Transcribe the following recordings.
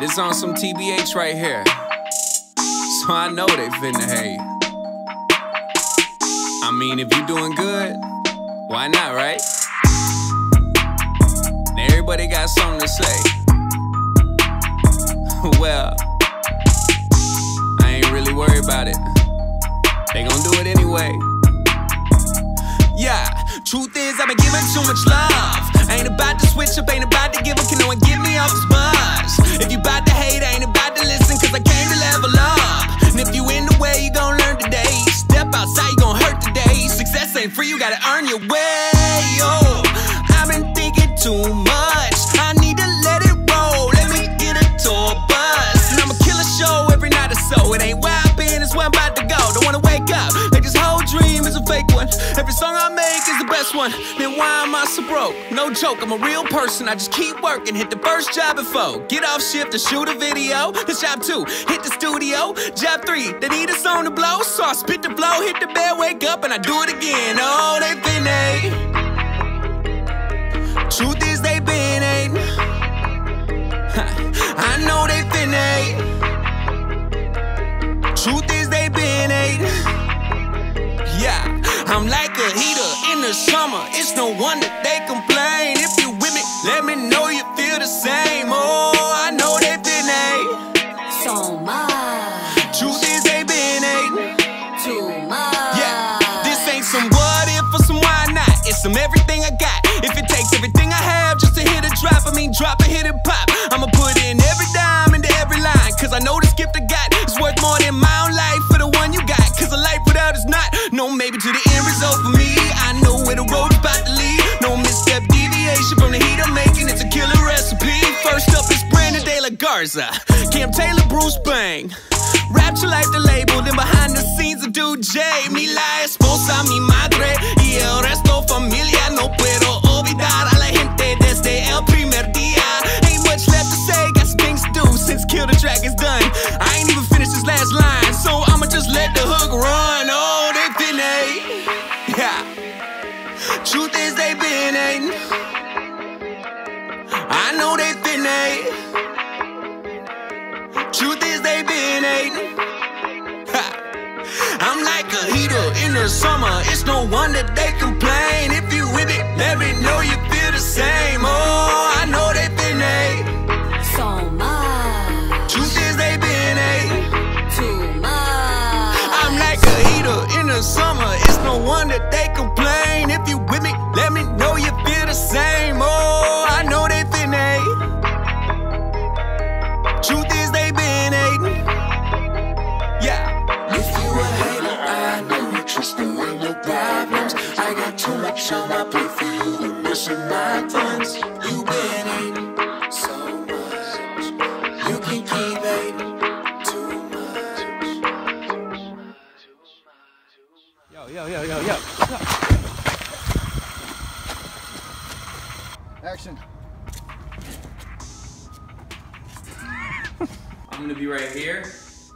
This on some TBH right here, so I know they finna hate. I mean, if you doing good, why not, right? And everybody got something to say. Well, I ain't really worried about it. They gon' do it anyway. Yeah, truth is I've been giving too much love. Ain't about to switch up, ain't about to give up. Can no one give me up as much? If you bout to hate, I ain't about to listen, cause I came to level up. And if you in the way, you gon' learn today. Step outside, you gon' hurt today. Success ain't free, you gotta earn your way. Oh, I've been thinking too much, I need to let it roll. Let me get a tour bus, and I'ma kill a show every night or so. It ain't where I've been, it's where I'm about to go. Don't wanna wake up, like this whole dream is a fake one. Every song I make is the best one. Then why am I so broke? No joke, I'm a real person, I just keep working. Hit the first job before, get off shift and shoot a video. That's job 2, hit the studio. Job 3, they need a song to blow, so I spit the flow, hit the bed, wake up, and I do it again. Oh, they been hatin'. Truth is they been hatin'. I know they been hatin'. Truth is they been hatin'. Yeah, I'm like a heater in the summer, it's no wonder they complain. If you with me, let me know you feel the same. Oh, I know they've been hatin' so much. Truth is they been hatin' too much. Yeah, this ain't some what if or some why not. It's some everything I got. If it takes everything I have just to hit a drop, I mean drop and hit and pop. I'ma put in every dime into every line, cause I know this gift I got is worth more than my own life for the one you got. Cause a life without is not, no maybe to the end result for me. I know where the road's about to lead. No misstep, deviation from the heat I'm making. It's a killer recipe. First up is Brandon De La Garza, Cam Taylor, Bruce Bang. Rapture like the label, then behind the scenes I do J. Mi la esposa, mi madre, y el resto familia no puedo olvidar a la gente desde el primer día. Ain't much left to say, got some things to do since Kill the Track is done. I ain't even finished this last line, so I'ma just let the hook run. Oh, they been hatin'. Yeah. Truth is they been hatin'. I know they been hatin'. Truth is they been hatin'. I'm like a heater in the summer, it's no wonder they complain. If you with it, let me know you feel the same. Oh, I know they been hatin' so much. Truth is they been hatin' too much. I'm like a heater in the summer, it's no wonder they complain. If you with me, let me know you feel the same. Oh, I know they been hatin'. Truth is they been hatin'. Yeah. If you a hater, I know you're trusting in your problems. I got too much on my plate for you to miss in my friends. You been hatin' so much. You can keep hatin' too much. Yo. Action. I'm gonna be right here,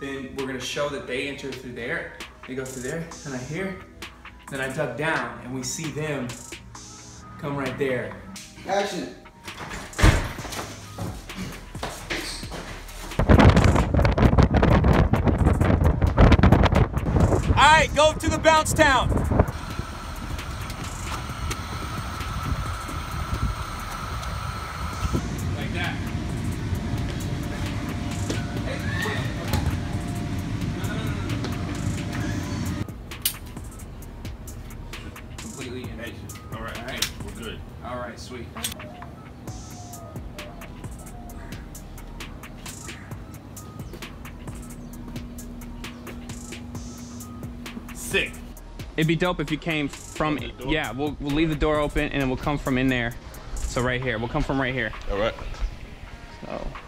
then we're gonna show that they enter through there, they go through there, and I hear, then I duck down, and we see them come right there. Action. All right, go to the bounce town. Sick. It'd be dope if you came from, yeah, we'll leave the door open and then we'll come from in there. So right here, we'll come from right here. All right. So.